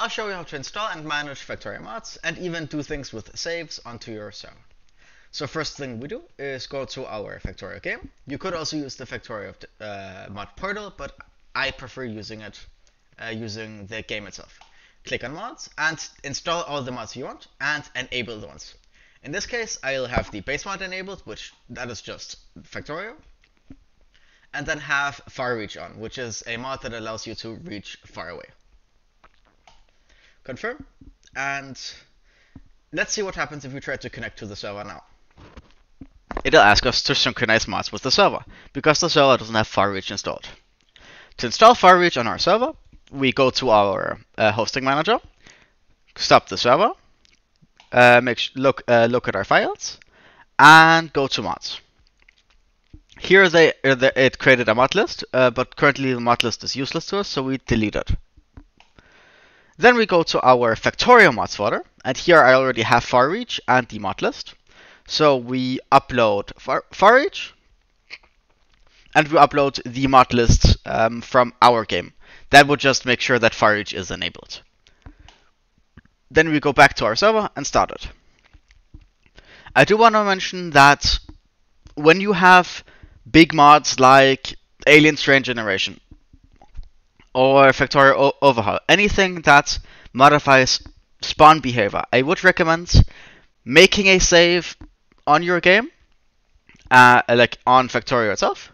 I'll show you how to install and manage Factorio mods and even do things with saves onto your server. So first thing we do is go to our Factorio game. You could also use the Factorio mod portal, but I prefer using it using the game itself. Click on mods and install all the mods you want and enable the ones. In this case, I'll have the base mod enabled, which that is just Factorio, and then have Far Reach on, which is a mod that allows you to reach far away. Confirm, and let's see what happens if we try to connect to the server now. It'll ask us to synchronize mods with the server, because the server doesn't have Far Reach installed. To install Far Reach on our server, we go to our hosting manager, stop the server, look at our files, and go to mods. Here it created a mod list, but currently the mod list is useless to us, so we delete it. Then we go to our Factorio mods folder, and here I already have Far Reach and the mod list. So we upload Far Reach, and we upload the mod lists from our game. That will just make sure that Far Reach is enabled. Then we go back to our server and start it. I do want to mention that when you have big mods like Alien Terrain Generation or Factorio Overhaul, anything that modifies spawn behavior, I would recommend making a save on your game, like on Factorio itself,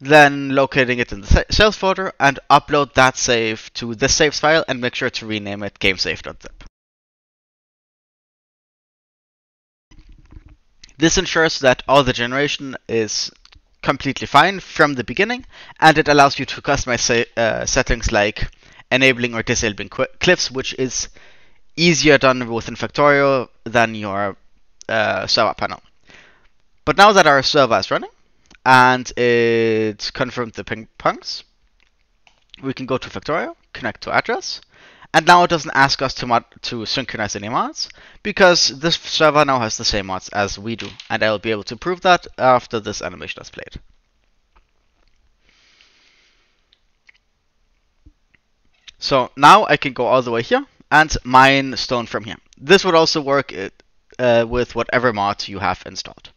then locating it in the sales folder and upload that save to the saves file and make sure to rename it gamesave.zip. This ensures that all the generation is completely fine from the beginning, and it allows you to customize settings like enabling or disabling cliffs, which is easier done within Factorio than your server panel. But now that our server is running and it confirmed the ping pongs, we can go to Factorio, connect to address, and now it doesn't ask us to synchronize any mods, because this server now has the same mods as we do, and I'll be able to prove that after this animation is played. So now I can go all the way here and mine stone from here. This would also work with whatever mod you have installed.